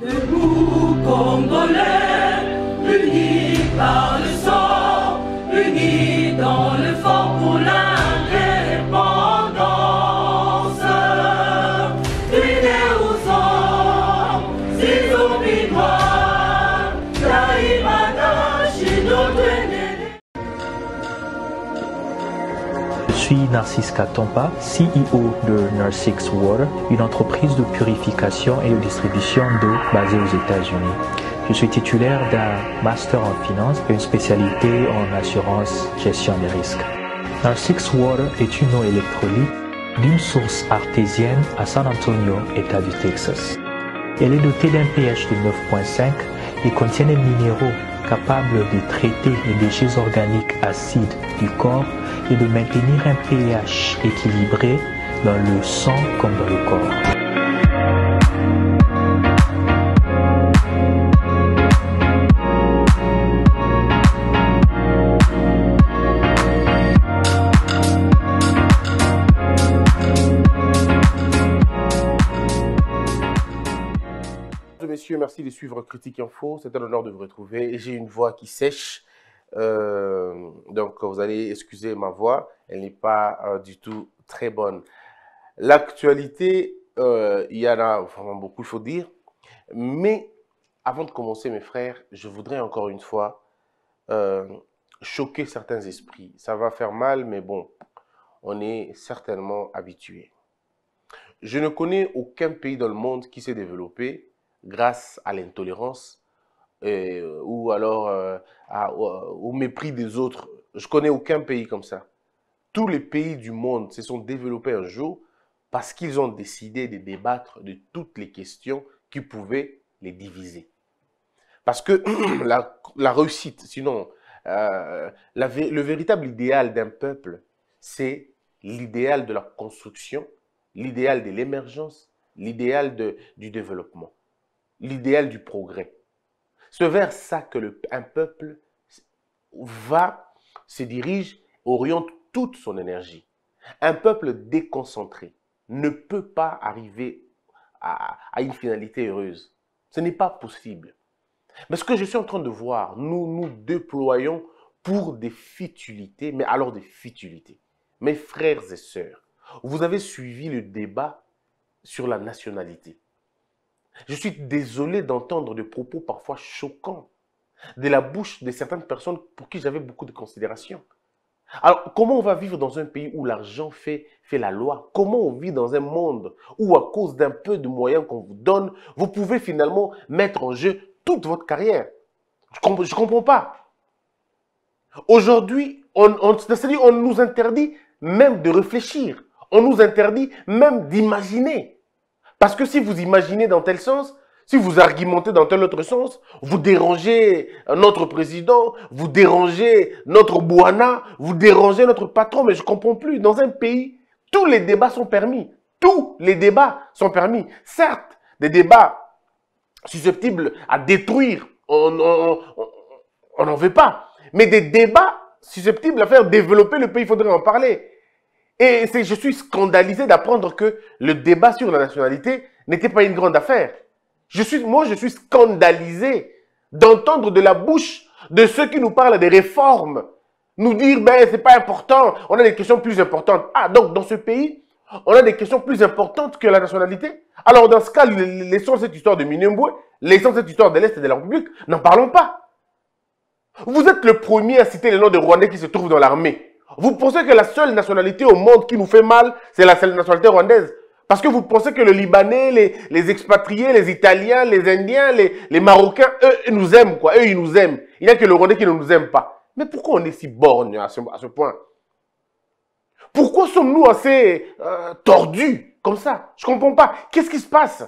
Debout, Congolais, unis par le sang, unis dans le fort pour l'indépendance. Unis aux hommes, si nous binois, Taïmada, chez notre. Je suis Narcisca Tompa, CEO de Narcix Water, une entreprise de purification et de distribution d'eau basée aux États-Unis. Je suis titulaire d'un master en finance et une spécialité en assurance gestion des risques. Narcix Water est une eau électrolyte d'une source artésienne à San Antonio, État du Texas. Elle est dotée d'un pH de 9.5 et contient des minéraux capable de traiter les déchets organiques acides du corps et de maintenir un pH équilibré dans le sang comme dans le corps. Messieurs, merci de suivre Critique Info. C'est un honneur de vous retrouver. J'ai une voix qui sèche. Donc, vous allez excuser ma voix. Elle n'est pas du tout très bonne. L'actualité, il y en a vraiment beaucoup, il faut dire. Mais avant de commencer, mes frères, je voudrais encore une fois choquer certains esprits. Ça va faire mal, mais bon, on est certainement habitué. Je ne connais aucun pays dans le monde qui s'est développé grâce à l'intolérance ou alors au mépris des autres. Je ne connais aucun pays comme ça. Tous les pays du monde se sont développés un jour parce qu'ils ont décidé de débattre de toutes les questions qui pouvaient les diviser. Parce que la réussite, sinon le véritable idéal d'un peuple, c'est l'idéal de la construction, l'idéal de l'émergence, l'idéal du développement. L'idéal du progrès. C'est vers ça que un peuple va, se dirige, oriente toute son énergie. Un peuple déconcentré ne peut pas arriver à une finalité heureuse. Ce n'est pas possible. Mais ce que je suis en train de voir, nous déployons pour des futilités, mais alors des futilités. Mes frères et sœurs, vous avez suivi le débat sur la nationalité. Je suis désolé d'entendre des propos parfois choquants de la bouche de certaines personnes pour qui j'avais beaucoup de considération. Alors, comment on va vivre dans un pays où l'argent fait la loi? Comment on vit dans un monde où, à cause d'un peu de moyens qu'on vous donne, vous pouvez finalement mettre en jeu toute votre carrière? Je comprends pas. Aujourd'hui, on nous interdit même de réfléchir. On nous interdit même d'imaginer. Parce que si vous imaginez dans tel sens, si vous argumentez dans tel autre sens, vous dérangez notre président, vous dérangez notre Bouana, vous dérangez notre patron, mais je ne comprends plus. Dans un pays, tous les débats sont permis. Tous les débats sont permis. Certes, des débats susceptibles à détruire, on n'en veut pas. Mais des débats susceptibles à faire développer le pays, il faudrait en parler. Et je suis scandalisé d'apprendre que le débat sur la nationalité n'était pas une grande affaire. Moi, je suis scandalisé d'entendre de la bouche de ceux qui nous parlent des réformes, nous dire, ben, c'est pas important, on a des questions plus importantes. Ah, donc, dans ce pays, on a des questions plus importantes que la nationalité? Alors, dans ce cas, laissons cette histoire de Minembwe, laissons cette histoire de l'Est et de la République, n'en parlons pas. Vous êtes le premier à citer les noms des Rwandais qui se trouvent dans l'armée. Vous pensez que la seule nationalité au monde qui nous fait mal, c'est la nationalité rwandaise? Parce que vous pensez que le Libanais, les expatriés, les Italiens, les Indiens, les Marocains, eux, ils nous aiment, quoi. Eux, ils nous aiment. Il n'y a que le Rwandais qui ne nous aime pas. Mais pourquoi on est si borgne à ce point? Pourquoi sommes-nous assez tordus comme ça? Je ne comprends pas. Qu'est-ce qui se passe?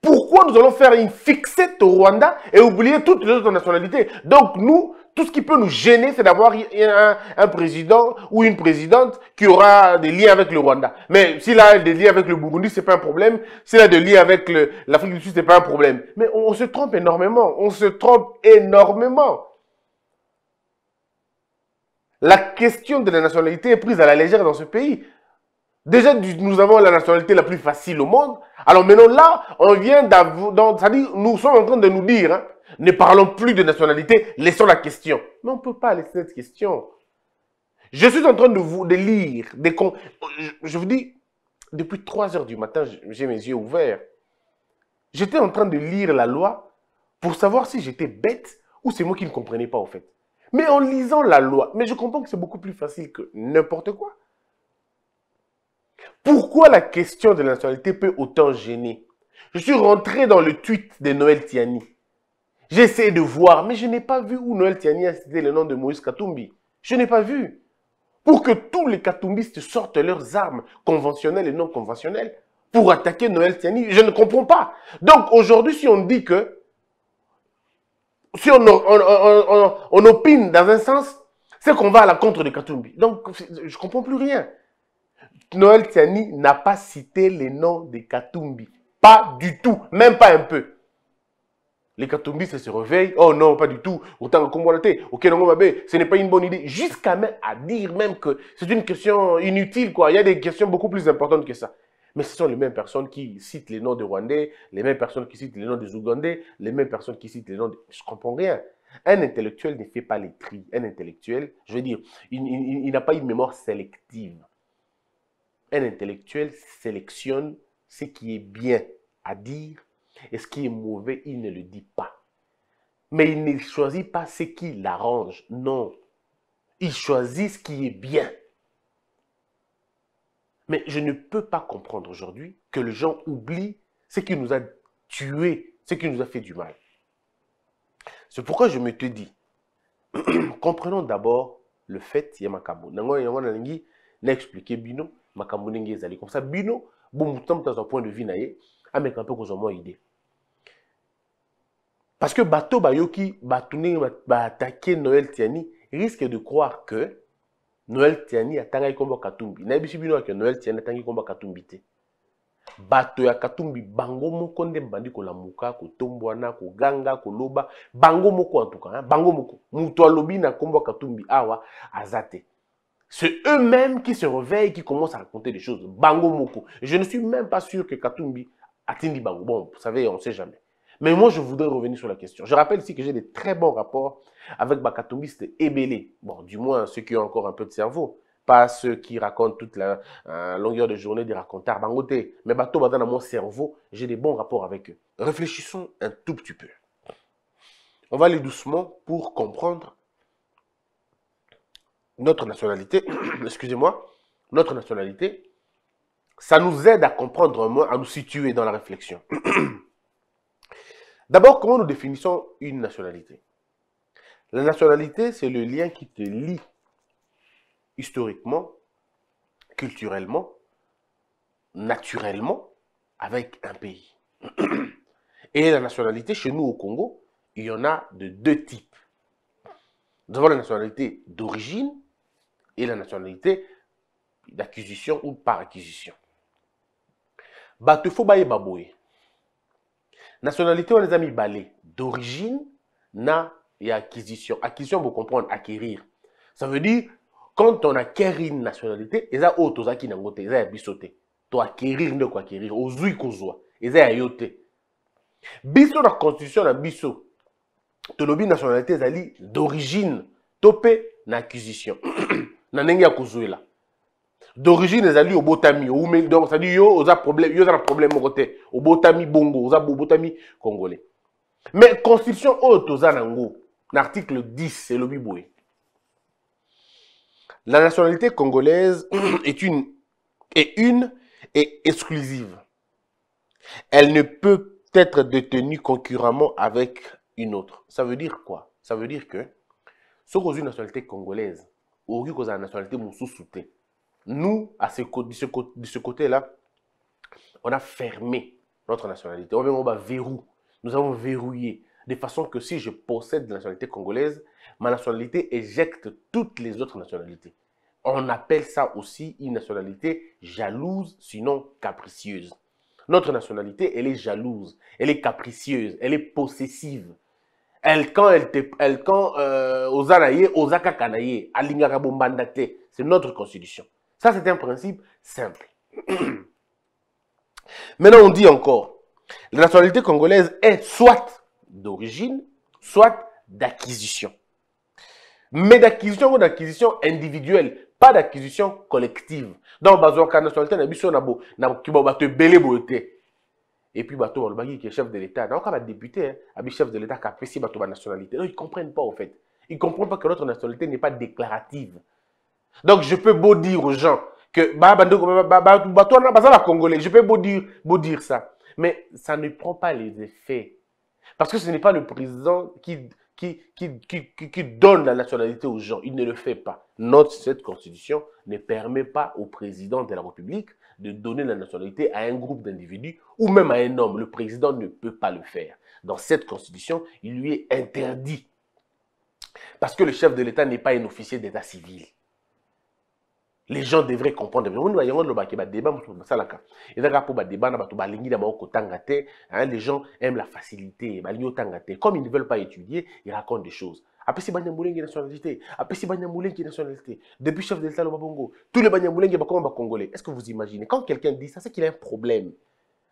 Pourquoi nous allons faire une fixette au Rwanda et oublier toutes les autres nationalités? Donc nous, tout ce qui peut nous gêner, c'est d'avoir un président ou une présidente qui aura des liens avec le Rwanda. Mais s'il a des liens avec le Burundi, ce n'est pas un problème. S'il a des liens avec l'Afrique du Sud, ce n'est pas un problème. Mais on se trompe énormément. On se trompe énormément. La question de la nationalité est prise à la légère dans ce pays. Déjà, nous avons la nationalité la plus facile au monde. Alors maintenant, là, on vient d'avoir... C'est-à-dire, nous sommes en train de nous dire, hein, ne parlons plus de nationalité, laissons la question. Mais on ne peut pas laisser cette question. Je suis en train de lire des... Je vous dis, depuis 3 heures du matin, j'ai mes yeux ouverts. J'étais en train de lire la loi pour savoir si j'étais bête ou c'est moi qui ne comprenais pas, en fait. Mais en lisant la loi, mais je comprends que c'est beaucoup plus facile que n'importe quoi. Pourquoi la question de la nationalité peut autant gêner? Je suis rentré dans le tweet de Noël Tshiani. J'ai essayé de voir, mais je n'ai pas vu où Noël Tshiani a cité le nom de Moïse Katumbi. Je n'ai pas vu. Pour que tous les katumbistes sortent leurs armes, conventionnelles et non conventionnelles, pour attaquer Noël Tshiani, je ne comprends pas. Donc aujourd'hui, si on dit que, si on opine dans un sens, c'est qu'on va à la contre de Katumbi. Donc je ne comprends plus rien. Noël Tshiani n'a pas cité les noms des Katumbi. Pas du tout, même pas un peu. Les Katumbi se réveillent. Oh non, pas du tout. Autant qu'on voit le ok, non, babé, ce n'est pas une bonne idée. Jusqu'à même à dire même que c'est une question inutile, quoi. Il y a des questions beaucoup plus importantes que ça. Mais ce sont les mêmes personnes qui citent les noms des Rwandais, les mêmes personnes qui citent les noms des Ougandais, les mêmes personnes qui citent les noms des... Je ne comprends rien. Un intellectuel ne fait pas les tri. Un intellectuel, je veux dire, il n'a pas une mémoire sélective. Un intellectuel sélectionne ce qui est bien à dire et ce qui est mauvais, il ne le dit pas. Mais il ne choisit pas ce qui l'arrange, non. Il choisit ce qui est bien. Mais je ne peux pas comprendre aujourd'hui que les gens oublient ce qui nous a tués, ce qui nous a fait du mal. C'est pourquoi je me te dis, comprenons d'abord le fait Yamakambo. N'a expliqué Bino, comme ça, Bino, bon, dans un point de vue, naïe, avec un peu qu'on moins idée. Parce que Bato Bayoki, Batouni, attaquer Noël Tshiani, risque de croire que Noël Tshiani a tangai combat Katumbi. N'abisi Bino que Noël Tshiani a tangai combat Katumbi te. Bato ya Katumbi, bango moko nde bandi ko lamuka, ko tombwana, ko ganga, ko loba, bango moko en tout cas, hein? Bango moko. Moutoa lobi na combat Katumbi awa azate. C'est eux-mêmes qui se réveillent, qui commencent à raconter des choses. Bango moko. Je ne suis même pas sûr que Katumbi atteigne Bango. Bon, vous savez, on ne sait jamais. Mais moi, je voudrais revenir sur la question. Je rappelle ici que j'ai des très bons rapports avec Bakatumbiste ébélé. Bon, du moins, ceux qui ont encore un peu de cerveau. Pas ceux qui racontent toute la longueur de journée des racontards. Bangoté. Mais bateau, maintenant, dans mon cerveau, j'ai des bons rapports avec eux. Réfléchissons un tout petit peu. On va aller doucement pour comprendre notre nationalité, excusez-moi, notre nationalité, ça nous aide à comprendre moins, à nous situer dans la réflexion. D'abord, comment nous définissons une nationalité? La nationalité, c'est le lien qui te lie historiquement, culturellement, naturellement, avec un pays. Et la nationalité, chez nous au Congo, il y en a de 2 types. Nous avons la nationalité d'origine, et la nationalité d'acquisition ou par acquisition. Batefo baye baboué. Nationalité on les a mis balé d'origine na et acquisition. Acquisition vous comprenez acquérir. Ça veut dire quand on acquiert une nationalité, ils a autres qui n'ont goûté, ils a bisoté. Toi acquérir ne quoi acquérir ozui kozwa, ils a yoté. Biso la constitution la biso. Tolobi nationalité ezali d'origine topé na acquisition. Na nengi ya kozuela. D'origine ezali obotami ou donc ça dit yo za problème côté obotami bongo za obotami congolais. Mais constitution otoza nango l'article 10 c'est le biboué. La nationalité congolaise est exclusive. Elle ne peut être détenue concurremment avec une autre. Ça veut dire quoi? Ça veut dire que si on a une nationalité congolaise, ou si on a une nationalité moussousouté, nous, de ce côté-là, on a fermé notre nationalité. On va verrouiller. Nous avons verrouillé. De façon que si je possède la nationalité congolaise, ma nationalité éjecte toutes les autres nationalités. On appelle ça aussi une nationalité jalouse, sinon capricieuse. Notre nationalité, elle est jalouse, elle est capricieuse, elle est possessive. Elle, quand elle te. Elle, quand. Osanaye, Osaka Kanaye, Alingara Bombandate, c'est notre constitution. Ça, c'est un principe simple. Maintenant, on dit encore, la nationalité congolaise est soit d'origine, soit d'acquisition. Mais d'acquisition ou d'acquisition individuelle, pas d'acquisition collective. Donc, la nationalité, et puis, qui est chef de l'État. Donc, quand on député, chef de l'État qui apprécie la nationalité. Non, ils ne comprennent pas, en fait. Ils ne comprennent pas que notre nationalité n'est pas déclarative. Donc, je peux beau dire aux gens que je peux beau dire ça. Mais ça ne prend pas les effets. Parce que ce n'est pas le président qui donne la nationalité aux gens. Il ne le fait pas. Cette constitution ne permet pas au président de la République de donner la nationalité à un groupe d'individus ou même à un homme. Le président ne peut pas le faire. Dans cette constitution, il lui est interdit. Parce que le chef de l'État n'est pas un officier d'État civil. Les gens devraient comprendre. Les gens aiment la facilité. Comme ils ne veulent pas étudier, ils racontent des choses. Après, si Banyamoulenge est nationalité, après, si Banyamoulenge est nationalité, depuis chef de l'État, le Babongo, tous les Banyamoulenge sont congolais. Est-ce que vous imaginez? Quand quelqu'un dit ça, c'est qu'il a un problème.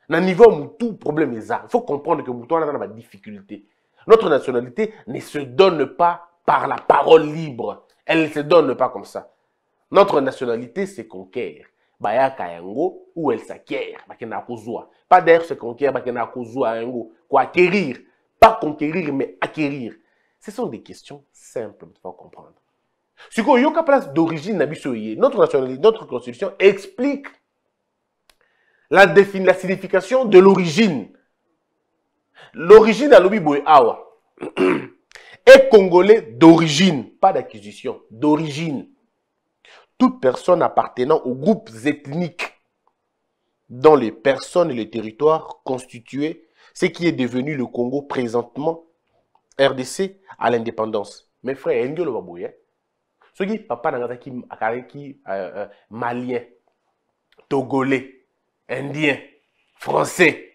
Dans le niveau où tout problème est ça, il faut comprendre que Mouton a des difficultés. Notre nationalité ne se donne pas par la parole libre. Elle ne se donne pas comme ça. Notre nationalité se conquiert. Baya Kayango, où elle s'acquiert. Pas d'air se conquiert, quoi acquérir. Pas conquérir, mais acquérir. Ce sont des questions simples qu'il faut comprendre. Ce qu'on y a place d'origine, notre nationalité, notre constitution explique la signification de l'origine. L'origine à l'Obiboé Awa est congolais d'origine, pas d'acquisition, d'origine. Toute personne appartenant aux groupes ethniques dont les personnes et les territoires constitués, ce qui est devenu le Congo présentement, RDC, à l'indépendance. Mes frères, Ndiolo Babouye, ce qui papa Nangazaki, Akareki, malien, togolais, indien, français,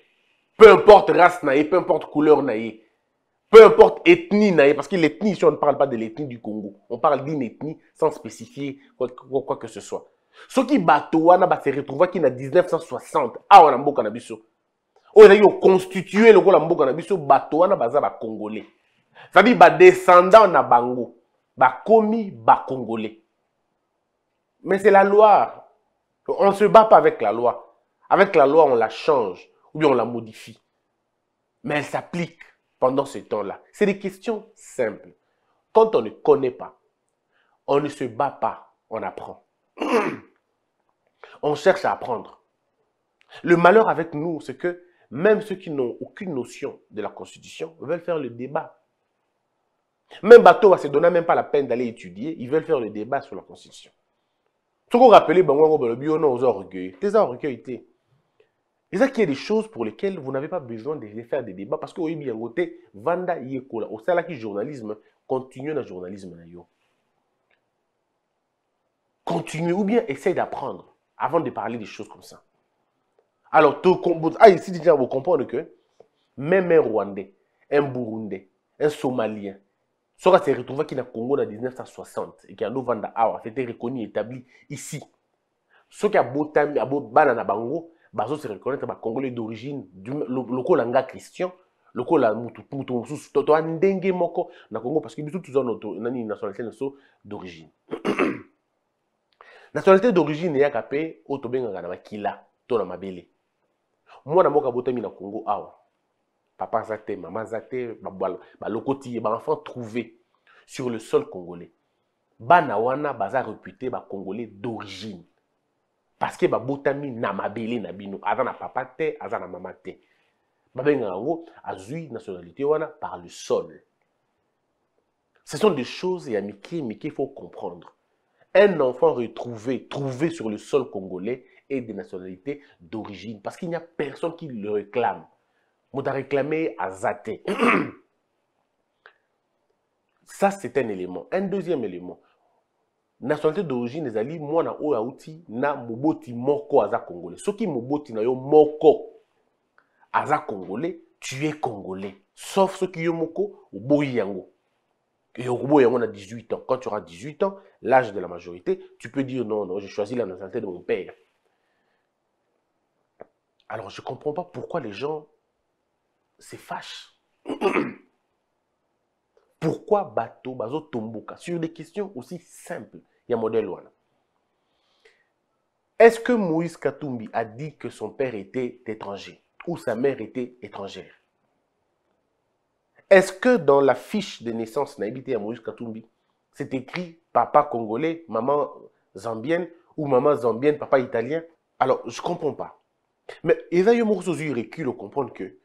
peu importe race naïe, peu importe couleur naïe, peu importe ethnie naïe, parce que l'ethnie, ici on ne parle pas de l'ethnie du Congo, on parle d'une ethnie sans spécifier quoi que ce soit. Ce qui batoana se retrouve qui na 1960, ah on a beaucoup cannabiso, on a eu constitué le Congo cannabiso batoana baza ba congolais, ça dit ba descendant na bango, ba komi ba congolais. Mais c'est la loi, on se bat pas avec la loi, on la change. Ou bien on la modifie. Mais elle s'applique pendant ce temps-là. C'est des questions simples. Quand on ne connaît pas, on ne se bat pas, on apprend. On cherche à apprendre. Le malheur avec nous, c'est que même ceux qui n'ont aucune notion de la Constitution veulent faire le débat. Même Bateau ne se donne même pas la peine d'aller étudier, ils veulent faire le débat sur la Constitution. Ce qu'on rappelait, c'est orgueil. Il y a des choses pour lesquelles vous n'avez pas besoin de faire des débats parce que oui, bien côté Vanda Yekola, au salaire qui journalisme continue dans le journalisme continue ou bien essaye d'apprendre avant de parler des choses comme ça. Alors ici déjà vous comprenez que même un Rwandais, un Burundais, un Somalien, ça se retrouve qui dans le Congo en 1960 et qui a Vanda Awa, c'était reconnu établi ici. Ce qui a Botami, à Banana Bango. Bazo se reconnaître par Congolais d'origine, le langa christian, le mutu toto ndenge moko na Congo parce que biso tous une nationalité d'origine. Nationalité d'origine ya kapé otobenga na bakila to na mabele. Mwana moka botami na Congo awa. Papa zate, maman zate, ba lokoti ba enfant trouvé sur le sol congolais. Bana wana baza réputé ba Congolais d'origine. Parce que botami na mabele na bino aza na papa te aza na mama te babenga ngo azui nationalité wana par le sol. Ce sont des choses et amiki mais qu'il faut comprendre. Un enfant retrouvé trouvé sur le sol congolais est de nationalité d'origine parce qu'il n'y a personne qui le réclame. On t'a réclamé azate. Ça c'est un élément. Un deuxième élément. Nationalité d'origine des alliés, moi na outi na moboti moko aza congolais. Ce qui moboti na yo moko aza congolais, tu es congolais. Sauf ce qui yo moko ou boyango. Et au boyango on a 18 ans. Quand tu auras 18 ans, l'âge de la majorité, tu peux dire non, je choisis la nationalité de mon père. Alors, je ne comprends pas pourquoi les gens se fâchent. Pourquoi bateau, bazo tomboka, sur des questions aussi simples, il y a modèle wana. Est-ce que Moïse Katumbi a dit que son père était étranger ou sa mère était étrangère? Est-ce que dans la fiche de naissance naïbité à Moïse Katumbi, c'est écrit papa congolais, maman zambienne ou maman zambienne, papa italien? Alors, je ne comprends pas. Mais il y a eu un recul pour comprendre que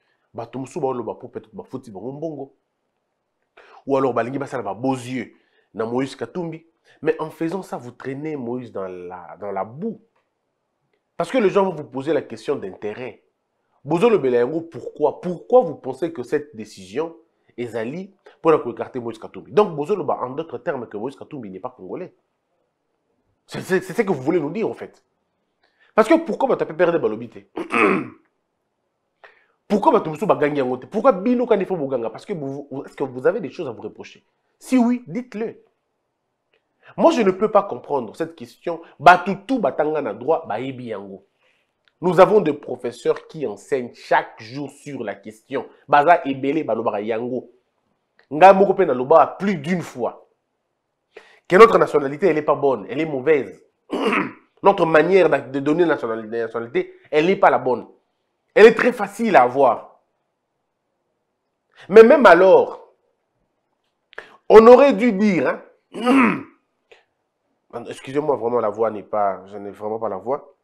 ou alors ça va beaux yeux dans Moïse Katumbi. Mais en faisant ça, vous traînez Moïse dans la boue. Parce que les gens vont vous poser la question d'intérêt. Pourquoi? Pourquoi vous pensez que cette décision est alliée pour écarter Moïse Katumbi? Donc, en d'autres termes, que Moïse Katumbi n'est pas congolais. C'est ce que vous voulez nous dire, en fait. Parce que pourquoi vous avez perdu Balobité? Pourquoi vous avez gagné? Pourquoi Bino Kanifo Bouganga? Parce que est-ce que vous avez des choses à vous reprocher? Si oui, dites-le. Moi, je ne peux pas comprendre cette question. Batoutou Batanga na droit, Baebi Yango. Nous avons des professeurs qui enseignent chaque jour sur la question. Baza ebele balobara yango. Nga moko pe na loba plus d'une fois. Que notre nationalité, elle n'est pas bonne, elle est mauvaise. Notre manière de donner nationalité, elle n'est pas la bonne. Elle est très facile à avoir. Mais même alors, on aurait dû dire... Hein, excusez-moi, vraiment, la voix n'est pas... Je n'ai vraiment pas la voix.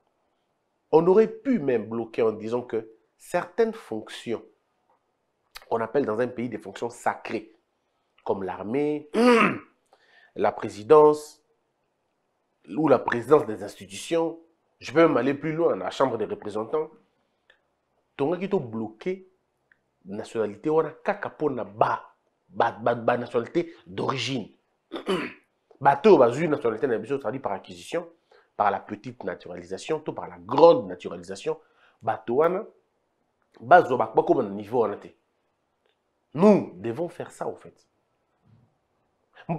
On aurait pu même bloquer en disant que certaines fonctions, qu'on appelle dans un pays des fonctions sacrées, comme l'armée, la présidence, ou la présidence des institutions, je peux même aller plus loin, la Chambre des représentants, on a bloqué la nationalité, on a kakapona ba nationalité d'origine. Bateau basu nationalité nabiso, ça dit par acquisition, par la petite naturalisation, tout par la grande naturalisation, Batouana, Bazo Bakba comme un niveau en été. Nous devons faire ça, en fait.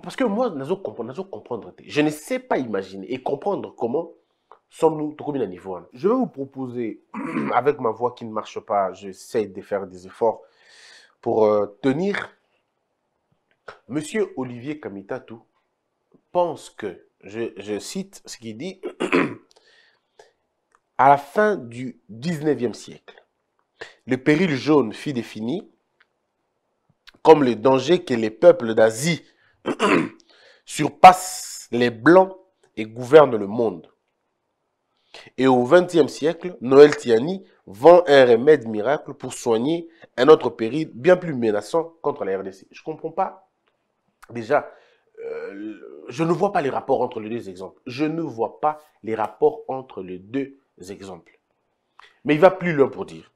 Parce que moi, comprendre. Je ne sais pas imaginer et comprendre comment sommes-nous tout combien de niveau. Je vais vous proposer, avec ma voix qui ne marche pas, j'essaie de faire des efforts pour tenir. Monsieur Olivier Kamitatu pense que, je cite ce qu'il dit, à la fin du 19e siècle, le péril jaune fut défini comme le danger que les peuples d'Asie surpassent les Blancs et gouvernent le monde. Et au 20e siècle, Noël Tshiani vend un remède miracle pour soigner un autre péril bien plus menaçant contre la RDC. Je ne comprends pas. Déjà, je ne vois pas les rapports entre les deux exemples. Je ne vois pas les rapports entre les deux exemples. Mais il va plus loin pour dire.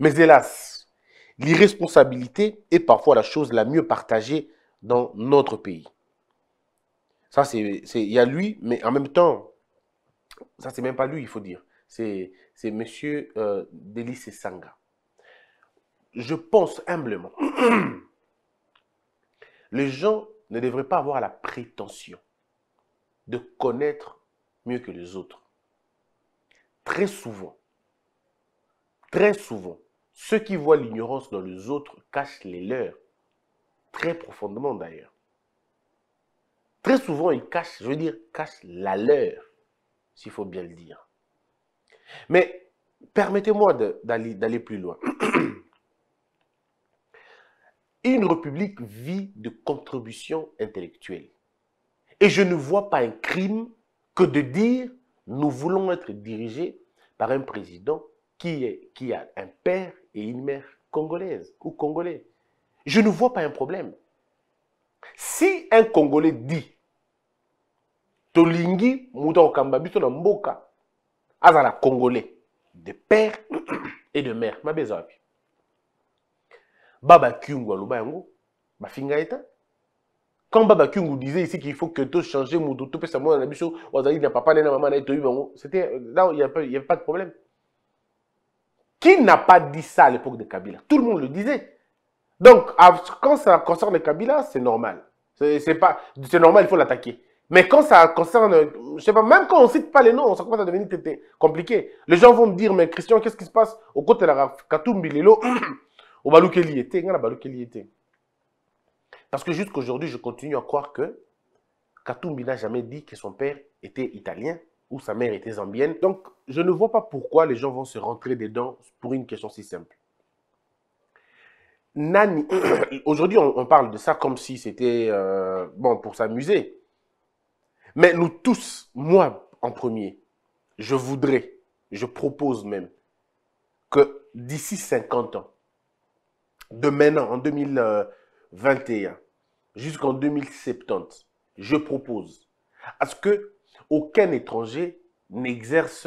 Mais hélas, l'irresponsabilité est parfois la chose la mieux partagée dans notre pays. Ça, il y a lui, mais en même temps, ça, c'est même pas lui, il faut dire. C'est M. Delly Sesanga. Je pense humblement. Les gens ne devraient pas avoir la prétention de connaître mieux que les autres. Très souvent, ceux qui voient l'ignorance dans les autres cachent les leurs. Très profondément d'ailleurs. Très souvent, ils cachent, je veux dire, cachent la leur, s'il faut bien le dire. Mais permettez-moi d'aller plus loin. Une république vit de contributions intellectuelles. Et je ne vois pas un crime que de dire nous voulons être dirigés par un président qui a un père et une mère congolaise ou congolais. Je ne vois pas un problème. Si un Congolais dit Tolingi Mouton Kambabiso na Mboka, Azala Congolais, de père et de mère, ma bézabi. Baba Kyungu Lubango, ma finga eta. Quand Baba Kyungu disait ici qu'il faut que tout changer, tout peut savoir la biso, Wazali n'a papa, n'a maman, n'a été eu, c'était là, il n'y avait pas de problème. Qui n'a pas dit ça à l'époque de Kabila? Tout le monde le disait. Donc, quand ça concerne Kabila, c'est normal. C'est normal, il faut l'attaquer. Mais quand ça concerne, je sais pas, même quand on ne cite pas les noms, ça commence à devenir compliqué. Les gens vont me dire, mais Christian, qu'est-ce qui se passe au côté de la Katumbi, Lelo, au Baloukeli était, parce que jusqu'aujourd'hui, je continue à croire que Katumbi n'a jamais dit que son père était italien ou sa mère était zambienne. Donc, je ne vois pas pourquoi les gens vont se rentrer dedans pour une question si simple. Nani, aujourd'hui, on parle de ça comme si c'était, bon, pour s'amuser. Mais nous tous, moi en premier, je voudrais, je propose même que d'ici 50 ans, de maintenant, en 2021, jusqu'en 2070, je propose à ce qu'aucun étranger n'exerce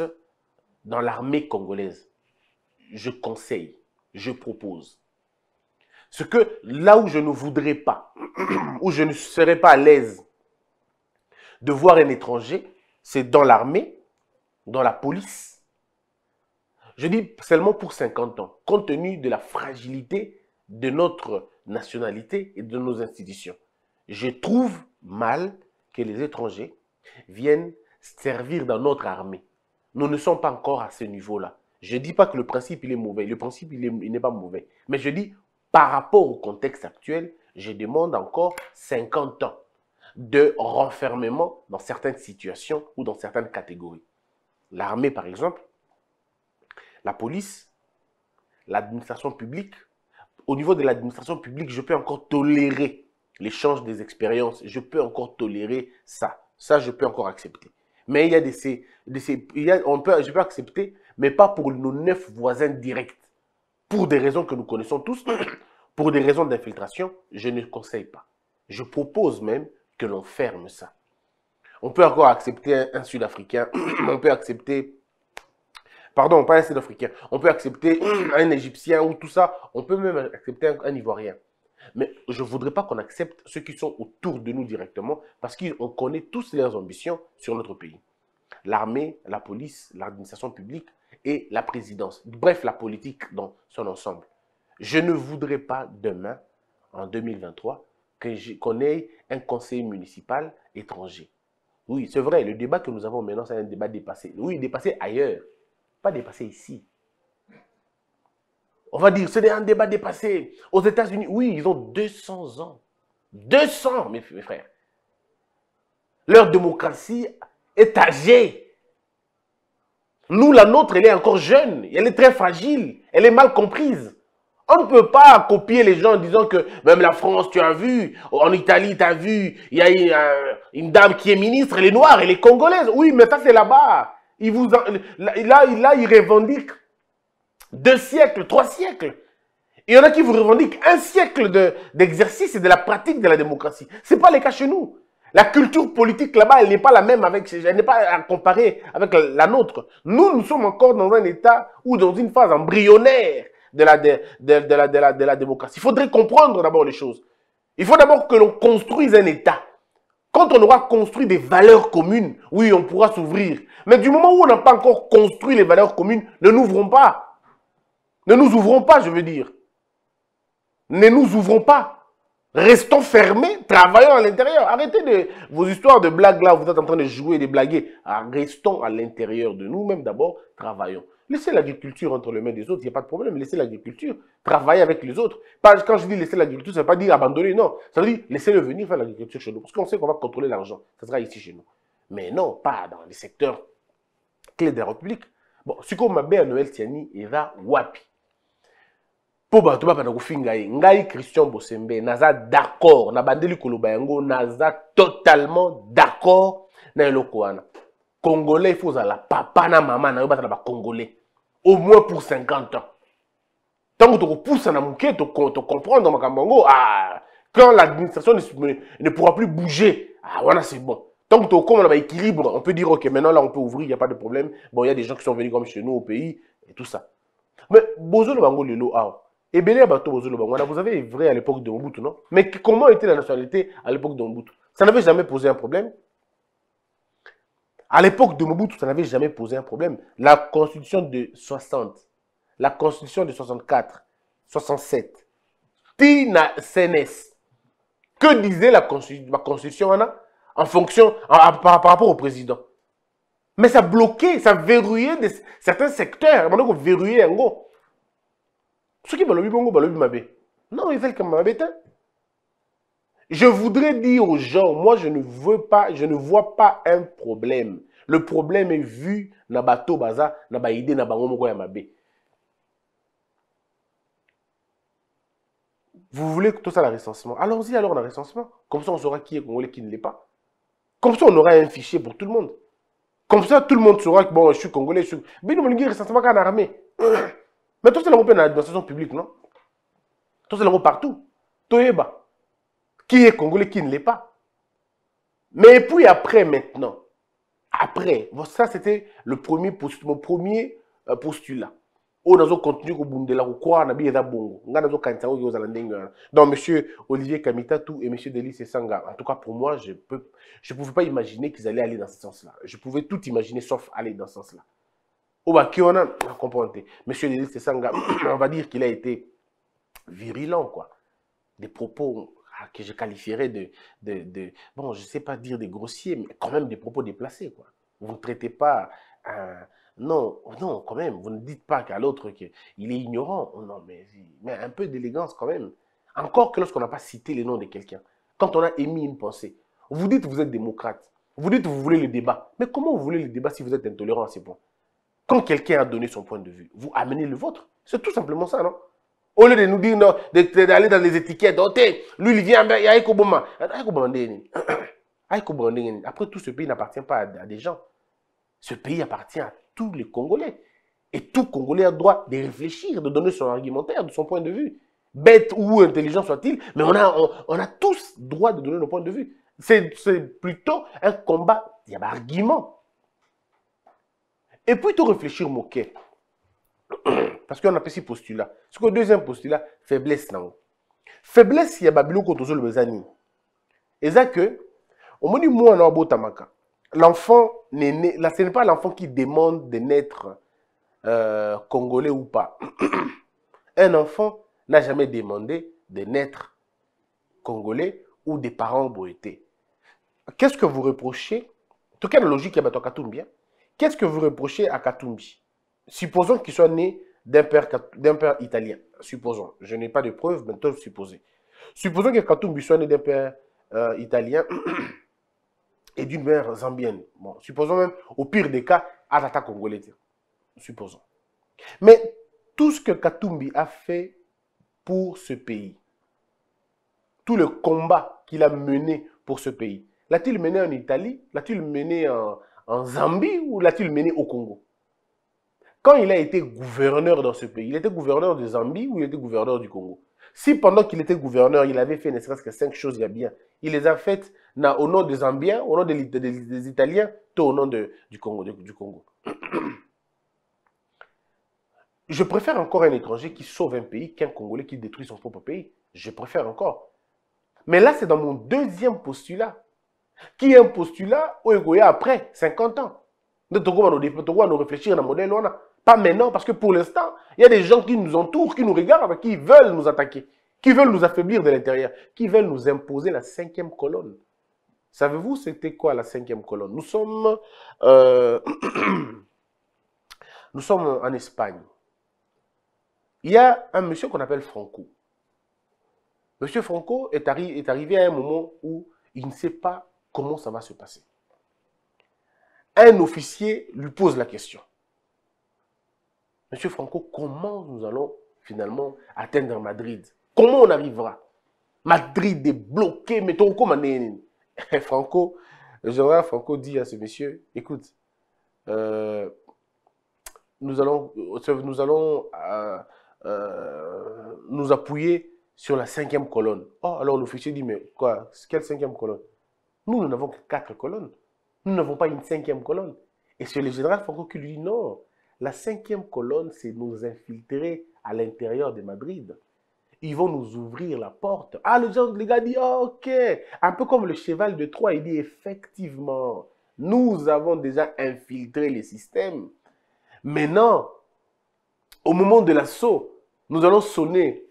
dans l'armée congolaise. Je conseille, je propose. Ce que là où je ne voudrais pas, où je ne serais pas à l'aise de voir un étranger, c'est dans l'armée, dans la police. Je dis seulement pour 50 ans, compte tenu de la fragilité de notre nationalité et de nos institutions. Je trouve mal que les étrangers viennent servir dans notre armée. Nous ne sommes pas encore à ce niveau-là. Je ne dis pas que le principe il est mauvais, le principe il n'est pas mauvais. Mais je dis, par rapport au contexte actuel, je demande encore 50 ans de renfermement dans certaines situations ou dans certaines catégories. L'armée, par exemple, la police, l'administration publique. Au niveau de l'administration publique, je peux encore tolérer l'échange des expériences. Je peux encore tolérer ça. Ça, je peux encore accepter. Mais il y a je peux accepter, mais pas pour nos 9 voisins directs. Pour des raisons que nous connaissons tous, pour des raisons d'infiltration, je ne conseille pas. Je propose même que l'on ferme ça. On peut encore accepter un Sud-Africain, on peut accepter... Pardon, pas un Sud-Africain. On peut accepter un Égyptien ou tout ça. On peut même accepter un Ivoirien. Mais je ne voudrais pas qu'on accepte ceux qui sont autour de nous directement parce qu'on connaît tous leurs ambitions sur notre pays. L'armée, la police, l'administration publique et la présidence. Bref, la politique dans son ensemble. Je ne voudrais pas demain, en 2023, qu'on ait un conseiller municipal étranger. Oui, c'est vrai, le débat que nous avons maintenant, c'est un débat dépassé. Oui, dépassé ailleurs. Pas dépassé ici. On va dire, c'est un débat dépassé. Aux États-Unis, oui, ils ont 200 ans. 200, mes frères. Leur démocratie est âgée. Nous, la nôtre, elle est encore jeune. Elle est très fragile. Elle est mal comprise. On ne peut pas copier les gens en disant que même la France, tu as vu, en Italie, tu as vu, il y a une dame qui est ministre, elle est noire, elle est congolaise. Oui, mais ça, c'est là-bas. Là, ils revendiquent 2 siècles, 3 siècles. Il y en a qui vous revendiquent 1 siècle d'exercice et de la pratique de la démocratie. Ce n'est pas le cas chez nous. La culture politique là-bas, elle n'est pas la même, elle n'est pas à comparer avec la nôtre. Nous, nous sommes encore dans un état ou dans une phase embryonnaire de la démocratie. Il faudrait comprendre d'abord les choses. Il faut d'abord que l'on construise un état. Quand on aura construit des valeurs communes, oui, on pourra s'ouvrir. Mais du moment où on n'a pas encore construit les valeurs communes, ne nous ouvrons pas. Ne nous ouvrons pas, je veux dire. Ne nous ouvrons pas. Restons fermés, travaillons à l'intérieur. Arrêtez vos histoires de blagues là, vous êtes en train de jouer, de blaguer. Restons à l'intérieur de nous-mêmes d'abord, travaillons. Laissez l'agriculture entre les mains des autres, il n'y a pas de problème. Laissez l'agriculture travailler avec les autres. Quand je dis laisser l'agriculture, ça ne veut pas dire abandonner, non. Ça veut dire laissez-le venir faire l'agriculture chez nous. Parce qu'on sait qu'on va contrôler l'argent. Ça sera ici chez nous. Mais non, pas dans les secteurs clés de la République. Bon, si qu'on m'appelle Noël Tshiani, il va wapi. Pour battre le fingaï, ngai Christian Bosembe, naza d'accord, na bandeli kolobayango, naza totalement d'accord, na elokoana. Congolais, il faut la papa na maman, na battre ba congolais. Au moins pour 50 ans. Tant que tu repousses à Namouké, tu comprends dans Makambango, quand l'administration ne pourra plus bouger, voilà, c'est bon. Tant que tu comprends dans l'équilibre, on peut dire, ok, maintenant là, on peut ouvrir, il n'y a pas de problème. Bon, il y a des gens qui sont venus comme chez nous au pays, et tout ça. Mais, Bozo Lobango, Lelo, et Belé Abato Bozo Lobango, vous avez vrai à l'époque de Mobutu, non? Mais comment était la nationalité à l'époque de Mobutu? Ça n'avait jamais posé un problème. À l'époque de Mobutu, ça n'avait jamais posé un problème. La constitution de 60, la constitution de 64, 67, Tina Senes. Que disait la constitution? en fonction, par rapport au président. Mais ça bloquait, ça verrouillait certains secteurs. Maintenant qu'on verrouillait en gros. Ceux qui veulent le non, ils veulent que Mabé. Je voudrais dire aux gens, moi je ne veux pas, je ne vois pas un problème. Le problème est vu na bateau baza, na ba idée na bango moko ya mabé. Vous voulez que tout ça, le recensement. Allons-y alors dans le recensement. Comme ça, on saura qui est congolais, qui ne l'est pas. Comme ça, on aura un fichier pour tout le monde. Comme ça, tout le monde saura que bon, je suis congolais, je suis. Mais nous, on dit recensement qu'en armée. Mais tout ça, on peut dans l'administration publique, non? Tout ça, on partout. Toyeba. Qui est congolais, qui ne l'est pas. Mais puis après, maintenant. Après, ça, c'était le premier postulat. Mon premier postulat. On a continué au Bundela, au Kwa, on a bien d'abord. On a donc continué aux Alandingues. Non, monsieur Olivier Kamitatu et monsieur Delly Sesanga. En tout cas, pour moi, je pouvais pas imaginer qu'ils allaient aller dans ce sens-là. Je pouvais tout imaginer sauf aller dans ce sens-là. Au bas, qui on a compris. Monsieur Delly Sesanga, on va dire qu'il a été virulent, quoi. Des propos que je qualifierais de bon, je sais pas dire des grossiers, mais quand même des propos déplacés, quoi. Vous ne traitez pas un. Non, non, quand même, vous ne dites pas qu'à l'autre qu'il est ignorant. Oh non, mais un peu d'élégance quand même. Encore que lorsqu'on n'a pas cité les noms de quelqu'un, quand on a émis une pensée, vous dites que vous êtes démocrate, vous dites que vous voulez le débat. Mais comment vous voulez le débat si vous êtes intolérant à ces points? Quand quelqu'un a donné son point de vue, vous amenez le vôtre. C'est tout simplement ça, non? Au lieu de nous dire, d'aller dans les étiquettes, oh, lui, il vient, il y a Aïko Boma. Aïko Boma, après tout, ce pays n'appartient pas à des gens. Ce pays appartient à tous les Congolais. Et tout Congolais a le droit de réfléchir, de donner son argumentaire, de son point de vue. Bête ou intelligent soit-il, mais on a tous le droit de donner nos points de vue. C'est plutôt un combat, il y a un argument. Et plutôt réfléchir, moquer. Parce qu'on a pris ce postulat. Ce que le deuxième postulat, faiblesse. Non. Faiblesse, il y a Babylon contre le Bezani. Et ça que, on m'a dit, moi, on a un beau tamaka. L'enfant n'est né, là, ce n'est pas l'enfant qui demande de naître congolais ou pas. Un enfant n'a jamais demandé de naître congolais ou des parents boétés. Qu'est-ce que vous reprochez? En tout cas, la logique est à Katumbi. Qu'est-ce que vous reprochez à Katumbi? Supposons qu'il soit né d'un père italien. Supposons. Je n'ai pas de preuves, mais je suppose. Supposons que Katumbi soit né d'un père italien. Et d'une mère zambienne. Bon, supposons même, au pire des cas, à l'attaque congolaise. Supposons. Mais tout ce que Katumbi a fait pour ce pays, tout le combat qu'il a mené pour ce pays, l'a-t-il mené en Italie? L'a-t-il mené en Zambie? Ou l'a-t-il mené au Congo? Quand il a été gouverneur dans ce pays, il était gouverneur de Zambie ou il était gouverneur du Congo? Si pendant qu'il était gouverneur, il avait fait ne serait-ce que 5 choses, il y a bien, il les a faites au nom des Zambiens, au nom des Italiens, tout au nom du Congo. Je préfère encore un étranger qui sauve un pays qu'un Congolais qui détruit son propre pays. Je préfère encore. Mais là, c'est dans mon deuxième postulat, qui est un postulat où il y a après 50 ans. Nous devons réfléchir à un modèle. Pas maintenant, parce que pour l'instant, il y a des gens qui nous entourent, qui nous regardent, qui veulent nous attaquer, qui veulent nous affaiblir de l'intérieur, qui veulent nous imposer la 5e colonne. Savez-vous c'était quoi la 5e colonne? Nous sommes en Espagne. Il y a un monsieur qu'on appelle Franco. Monsieur Franco est arrivé à un moment où il ne sait pas comment ça va se passer. Un officier lui pose la question. Monsieur Franco, comment nous allons finalement atteindre Madrid? Comment on arrivera? Madrid est bloqué, mettons comme Franco, le général Franco dit à ce monsieur, écoute, nous allons nous appuyer sur la 5e colonne. Oh, alors l'officier dit, mais quoi? Quelle 5e colonne? Nous n'avons que 4 colonnes. Nous n'avons pas une 5e colonne. Et c'est le général Franco qui lui dit, non. La 5e colonne, c'est nous infiltrer à l'intérieur de Madrid. Ils vont nous ouvrir la porte. Ah, les gars disent, oh, ok. Un peu comme le cheval de Troie, il dit, effectivement, nous avons déjà infiltré les systèmes. Maintenant, au moment de l'assaut, nous allons sonner.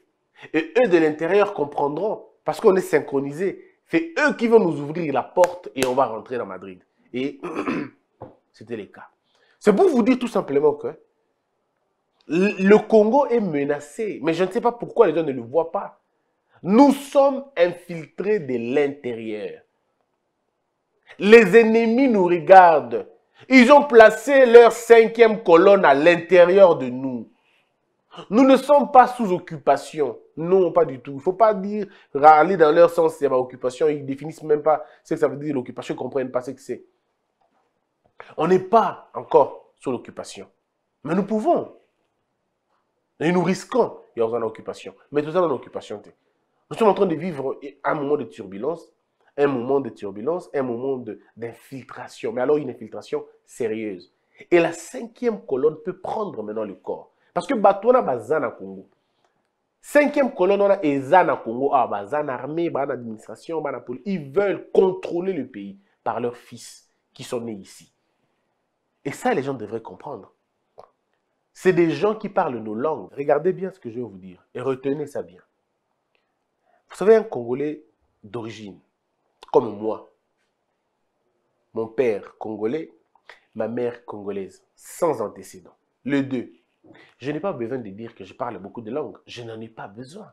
Et eux de l'intérieur comprendront, parce qu'on est synchronisés. C'est eux qui vont nous ouvrir la porte et on va rentrer dans Madrid. Et c'était le cas. C'est pour vous dire tout simplement que le Congo est menacé. Mais je ne sais pas pourquoi les gens ne le voient pas. Nous sommes infiltrés de l'intérieur. Les ennemis nous regardent. Ils ont placé leur 5e colonne à l'intérieur de nous. Nous ne sommes pas sous occupation. Non, pas du tout. Il ne faut pas dire, râler dans leur sens, c'est ma occupation. Ils ne définissent même pas ce que ça veut dire l'occupation. Ils ne comprennent pas ce que c'est. On n'est pas encore sous l'occupation. Mais nous pouvons. Et nous risquons d'être dans l'occupation. Mais tout ça dans l'occupation. Nous sommes en train de vivre un moment de turbulence. Un moment de turbulence, un moment d'infiltration. Mais alors une infiltration sérieuse. Et la 5e colonne peut prendre maintenant le corps. Parce que Batouana Bazana Congo. 5e colonne, on a Ezana Congo. Ah, Bazana armée, Bazana administration, Bazana police. Ils veulent contrôler le pays par leurs fils qui sont nés ici. Et ça, les gens devraient comprendre. C'est des gens qui parlent nos langues. Regardez bien ce que je vais vous dire et retenez ça bien. Vous savez, un Congolais d'origine, comme moi, mon père congolais, ma mère congolaise, sans antécédent, les deux. Je n'ai pas besoin de dire que je parle beaucoup de langues, je n'en ai pas besoin.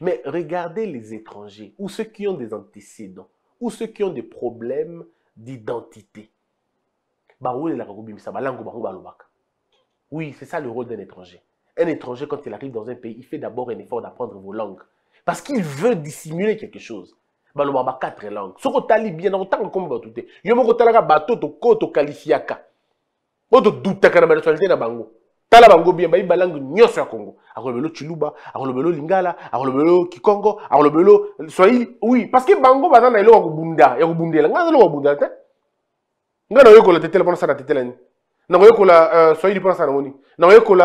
Mais regardez les étrangers, ou ceux qui ont des antécédents, ou ceux qui ont des problèmes d'identité. Oui, c'est ça le rôle d'un étranger. Un étranger, quand il arrive dans un pays, il fait d'abord un effort d'apprendre vos langues. Parce qu'il veut dissimuler quelque chose. Il y a 4 langues. Si vous avez bien entendu, vous avez tout. Il y a un bateau qui est qualifié. Il y a un doute qui est nationalité dans Bango. Il y a un langue qui est au Congo. Il y a Chiluba, il y a Lingala, il y a Kikongo, il y a Swahili. Oui, parce que Bango, il y a Bunda. Il y a Bunda. Il y a Bunda. Il y a Bunda. Non, il y a Swahili pour ça. Non, il y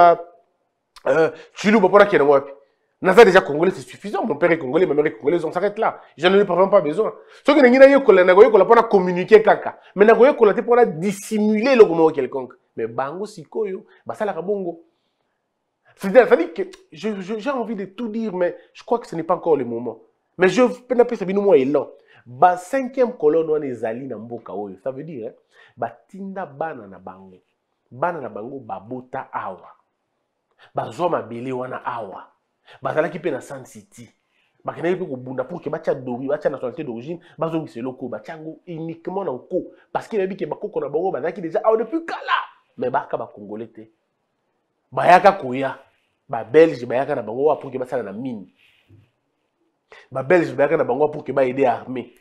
a Chiluba pour qui est wapi. Naza déjà congolais, c'est suffisant. Mon père est congolais, ma mère est congolaise, on s'arrête là. Je n'en ai vraiment pas besoin. Ce que nous avons fait, c'est communiquer kaka. Mais nous avons fait pour dissimuler le moment quelconque. Mais bango sikoyo, basala kabongo. C'est-à-dire que j'ai envie de tout dire, mais je crois que ce n'est pas encore le moment. Mais je peux appeler ça binomo élan. Ba 5e colonne on est ali na mboka oyo. Ça veut dire ba tinda bana na bango. Bana na bango babota awa. Bazwa mabele wana awa. Bazala qui peut dans San City, bakana qui peut bunda pour que batia dori, batia nationalité d'origine, bazongi seloko, batiango uniquement dans ko, parce qu'il a dit que bako kona bango bazala qui déjà ah depuis kala, mais baka ba congolais te, bayaka koya, ba belge bayaka na bango pour que batia na mine, ba belge bayaka na bango pour que ba aider armée,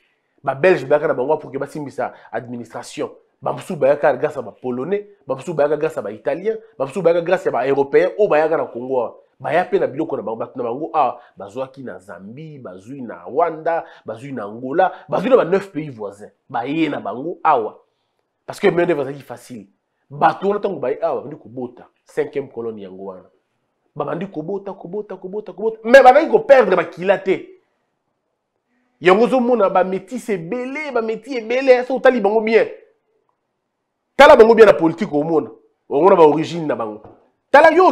ba belge bayaka na bango pour que ba simbisa administration. Bamsou bayaka grâce à ba polonais, bamsou bayaka grâce à ba italien, bamsou bayaka grâce à ba européen, o bayaka na Congo. Bayapé na biloko na bango ah bazwa ki na Zambie, bazui na Rwanda, bazui na Angola, bazui na ba 9 pays voisins. Baye na bango awa. Parce que même des bazaki facile. Bato na tango baye awa ndi kobota 5e colonie yango wana. Ba bandi kobota. Mais ba ko perdre ba kilate. Yango zo mona ba métis ebelé, so tali bango bien. Tala bango bien na politique au monde. On a ba origine na bango. Ils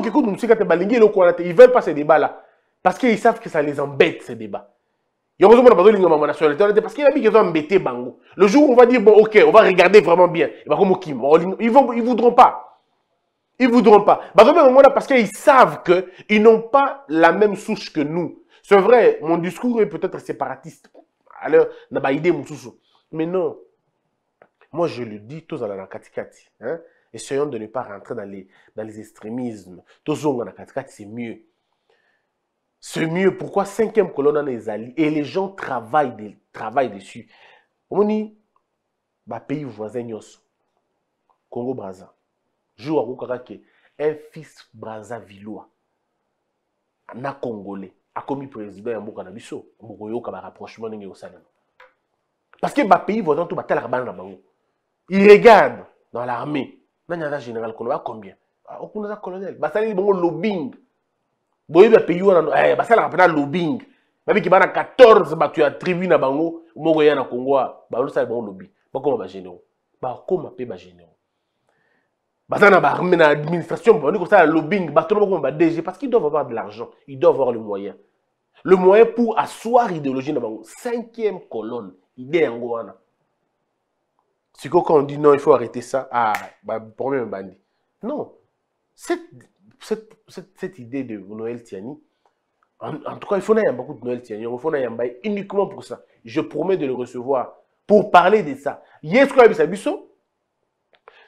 veulent pas ces débats-là. Parce qu'ils savent que ça les embête, ces débats. Parce qu'ils ont dit qu'ils ont embêté Bango. Le jour où on va dire, bon, ok, on va regarder vraiment bien. Ils ne voudront pas. Ils ne voudront pas. Parce qu'ils savent qu'ils n'ont pas la même souche que nous. C'est vrai, mon discours est peut-être séparatiste. Alors, n'a pas idée, mon souche. Mais non. Moi, je le dis tous à la katikati. Hein? Essayons de ne pas rentrer dans les extrémismes. C'est mieux. C'est mieux. Pourquoi 5e colonne les alliés et les gens travaillent dessus. On dit, bah pays voisin nyos, Congo Brazza, joue à Koukaraké, un fils Brazzavillois, na Congolais, a commis président à Mokanabiso, Mokoyo comme un rapprochement de Sanano. Parce que bah pays voisin tout battait la rabane là-bas. Ils regardent dans l'armée. Nanyada général colonel combien? Okuna colonel. Basali bongo lobbying. Boyi ba pays wana eh basala rapena lobbying. Babi ki bana 14 batu ya tribune na bango moko ya na Kongoa ba losa bongo lobby. Ba koma ba généraux. Ba koma pe ba généraux. Bazana ba armée na administration ba ndiko sala lobbying ba tolo ba DG parce qu'ils doivent avoir de l'argent, ils doivent avoir le moyen. Le moyen pour asseoir l'idéologie, cinquième colonne, idée en c'est quand on dit non, il faut arrêter ça, ah, bah, premier bandit. Non. Cette idée de Noël Tshiani, en tout cas, il faut qu'il y ait beaucoup de Noël Tshiani, il faut qu'il y ait uniquement pour ça. Je promets de le recevoir pour parler de ça. Il y a ce qu'on a vu, ça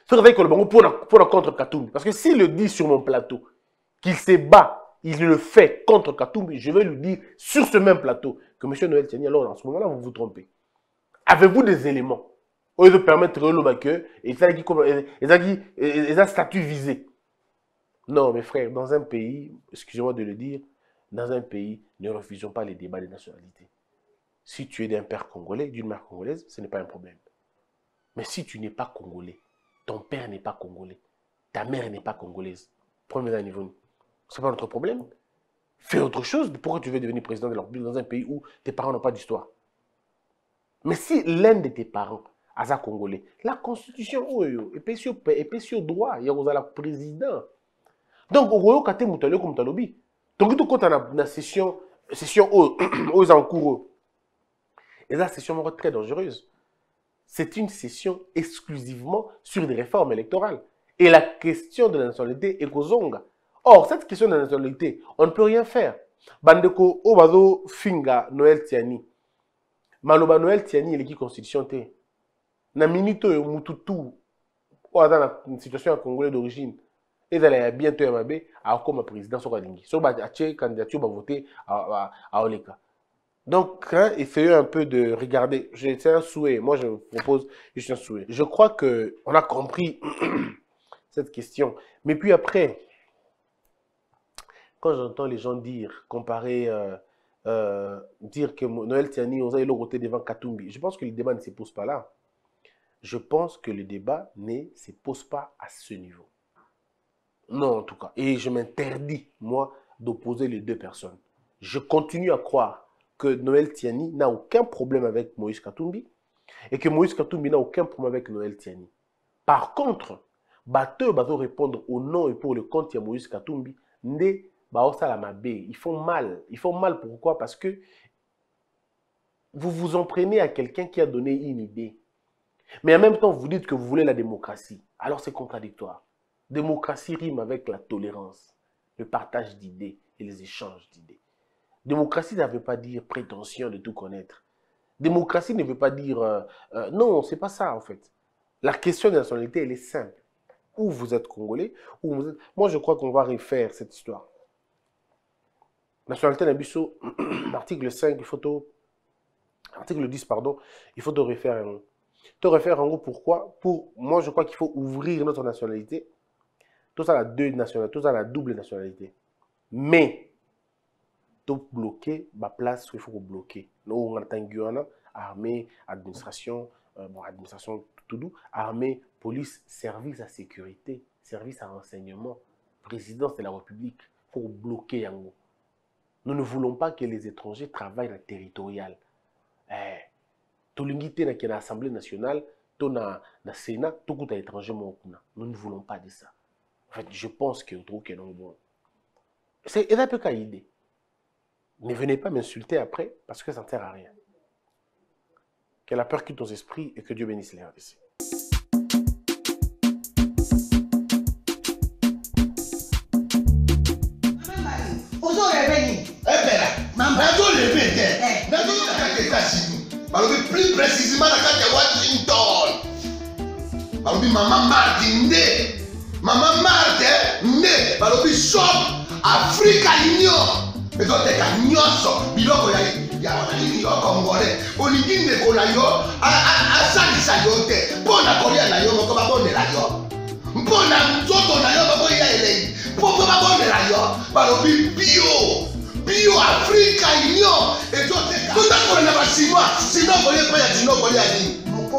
pour le contre Katumbi. Parce que s'il le dit sur mon plateau, qu'il se bat, il le fait contre Katumbi, je vais lui dire sur ce même plateau que M. Noël Tshiani, alors en ce moment-là, vous vous trompez. Avez-vous des éléments où ils permettent de et ça statut visé? Non, mes frères, dans un pays, excusez-moi de le dire, dans un pays, ne refusons pas les débats des nationalités. Si tu es d'un père congolais, d'une mère congolaise, ce n'est pas un problème. Mais si tu n'es pas congolais, ton père n'est pas congolais, ta mère n'est pas congolaise, premier niveau, c'est pas notre problème. Fais autre chose. Pourquoi tu veux devenir président de la République dans un pays où tes parents n'ont pas d'histoire? Mais si l'un de tes parents est congolais, la constitution est sur droit, il y a la président. Donc, au Kate Moutalo comme Talobi. Donc, tout quand on a une session aux encours, et la session est très dangereuse. C'est une session exclusivement sur des réformes électorales. Et la question de la nationalité est kozonga. Or, cette question de la nationalité, on ne peut rien faire. Bandeko Obazo Finga Noël Tshiani. Maloba Noël Tshiani, il est qui constitution T. Na minito et mututu, ou dans une situation congolaise d'origine. Et d'aller bientôt à comme président Sokalingi. Soba Tché, candidature, va voter à Oleka. Donc, hein, essayez un peu de regarder. C'est un souhait. Moi, je vous propose juste un souhait. Je crois qu'on a compris cette question. Mais puis après, quand j'entends les gens dire, comparer, dire que Noël Tshiani, on a voté devant Katumbi, je pense que le débat ne se pose pas là. Je pense que le débat ne se pose pas à ce niveau. Non, en tout cas. Et je m'interdis, moi, d'opposer les deux personnes. Je continue à croire que Noël Tshiani n'a aucun problème avec Moïse Katumbi et que Moïse Katumbi n'a aucun problème avec Noël Tshiani. Par contre, Bateau va répondre au nom et pour le compte de Moïse Katumbi, ils font mal. Ils font mal pourquoi? Parce que vous vous emprenez à quelqu'un qui a donné une idée. Mais en même temps, vous dites que vous voulez la démocratie. Alors c'est contradictoire. Démocratie rime avec la tolérance, le partage d'idées et les échanges d'idées. Démocratie, ça ne veut pas dire prétention de tout connaître. Démocratie ne veut pas dire... non, c'est pas ça, en fait. La question de la nationalité, elle est simple. Ou vous êtes Congolais, ou vous êtes... Moi, je crois qu'on va refaire cette histoire. Nationalité d'Abisso, article 5, il faut... Article 10, pardon, il faut te refaire un nom. Te refaire en gros, pourquoi? Pour... Moi, je crois qu'il faut ouvrir notre nationalité. Tout ça, la deux nationalités, tout ça, la double nationalité. Mais... bloquer ma place où il faut bloquer. Nous, on a un armée, administration, bon, administration tout doux, armée, police, service à sécurité, service à renseignement, présidence de la République. Il faut bloquer Yango. Nous ne voulons pas que les étrangers travaillent dans le territorial. Tout l'unité dans l'Assemblée nationale, tout dans le Sénat, tout le étranger, nous ne voulons pas de ça. En fait, je pense que bon. C'est un peu qu'à idée. Ne venez pas m'insulter après, parce que ça ne sert à rien. Que la peur quitte nos esprits et que Dieu bénisse les RDC. Plus précisément à Washington. Maman Marthe, Maman Marthe, Africa Union. Mais quand tu as mis ça, il y a un Congolais. On dit qu'il y a un Congolais. Pour la Corée, il y a un Congolais. Pour la Corée, il y a un Congolais. Pour la Corée, il y a un bio Africa Union. Et toi, tu as un Congolais. Sinon, il y a un Congolais.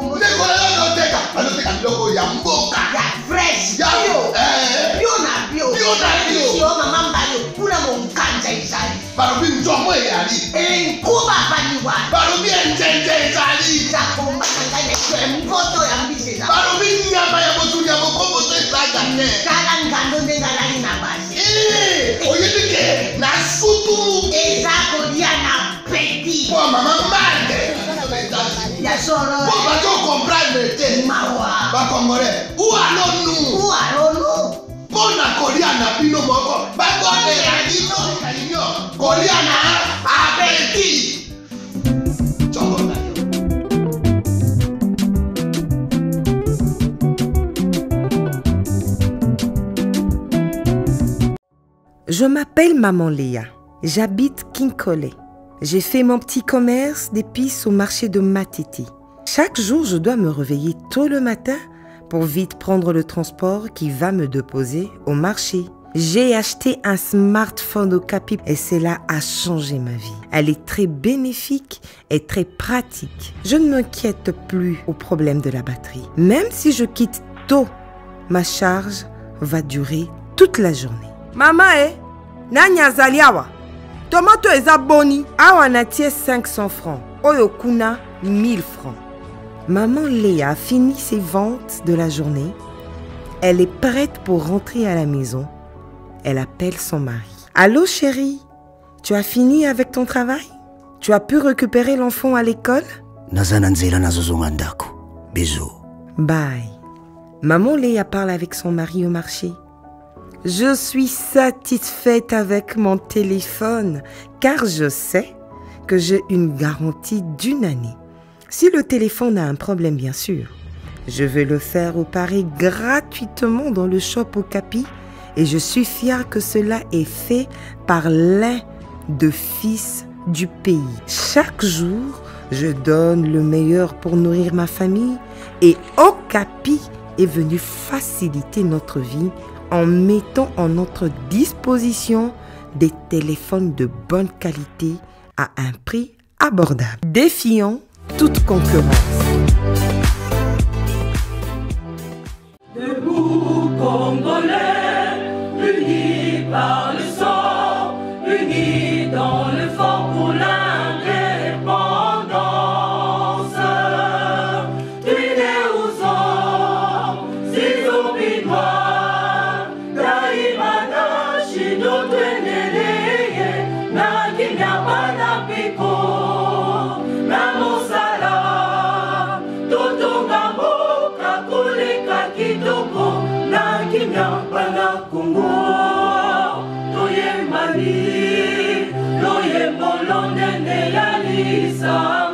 Je m'appelle Maman Léa, j'habite Kinkole. J'ai fait mon petit commerce d'épices au marché de Matiti. Chaque jour, je dois me réveiller tôt le matin pour vite prendre le transport qui va me déposer au marché. J'ai acheté un smartphone Okapi et cela a changé ma vie. Elle est très bénéfique et très pratique. Je ne m'inquiète plus au problème de la batterie. Même si je quitte tôt, ma charge va durer toute la journée. Maman, nanya zaliawa. Tomato eza boni. Awa natie 500 francs. Oyokuna 1000 francs. Maman Léa finit ses ventes de la journée. Elle est prête pour rentrer à la maison. Elle appelle son mari. « Allô chérie, tu as fini avec ton travail? Tu as pu récupérer l'enfant à l'école? » Bye. Maman Léa parle avec son mari au marché. « Je suis satisfaite avec mon téléphone car je sais que j'ai une garantie d'1 année. Si le téléphone a un problème, bien sûr. » Je vais le faire opérer gratuitement dans le shop Okapi et je suis fière que cela est fait par l'un des fils du pays. Chaque jour, je donne le meilleur pour nourrir ma famille et Okapi est venu faciliter notre vie en mettant en notre disposition des téléphones de bonne qualité à un prix abordable, défiant toute concurrence. Congolais, unis par le sang, unis dans le fort pour l'indépendance. Unis aux hommes, Zizoubiwa, Daimada, Chino, Tweneleye, Nakinyama, Napiko, Namosala, Totongambo, Kakule, Kakitoko. Toye mani, toye bolonde ne yalisa.